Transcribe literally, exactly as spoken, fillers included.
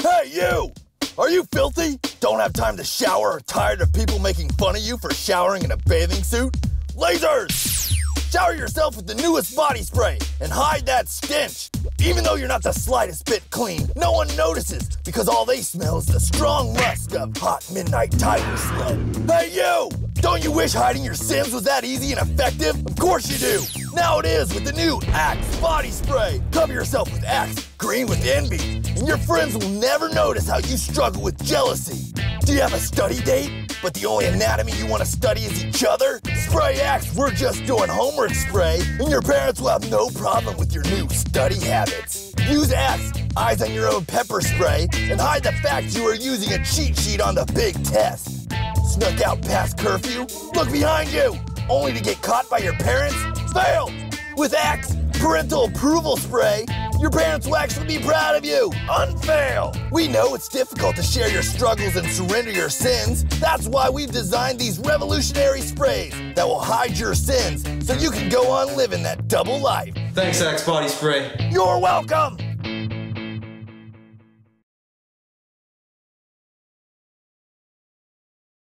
Hey, you! Are you filthy? Don't have time to shower or tired of people making fun of you for showering in a bathing suit? Lasers! Shower yourself with the newest body spray and hide that stench. Even though you're not the slightest bit clean, no one notices because all they smell is the strong musk of hot midnight tiger sweat. Hey, you! Don't you wish hiding your Sims was that easy and effective? Of course you do! Now it is with the new Axe Body Spray. Cover yourself with Axe, green with envy, and your friends will never notice how you struggle with jealousy. Do you have a study date, but the only anatomy you want to study is each other? Spray Axe We're Just Doing Homework Spray, and your parents will have no problem with your new study habits. Use Axe Eyes on Your Own Pepper Spray, and hide the fact you are using a cheat sheet on the big test. Snuck out past curfew? Look behind you, only to get caught by your parents? Failed! With Axe Parental Approval Spray, your parents will actually be proud of you. Unfail! We know it's difficult to share your struggles and surrender your sins. That's why we've designed these revolutionary sprays that will hide your sins so you can go on living that double life. Thanks, Axe Body Spray. You're welcome!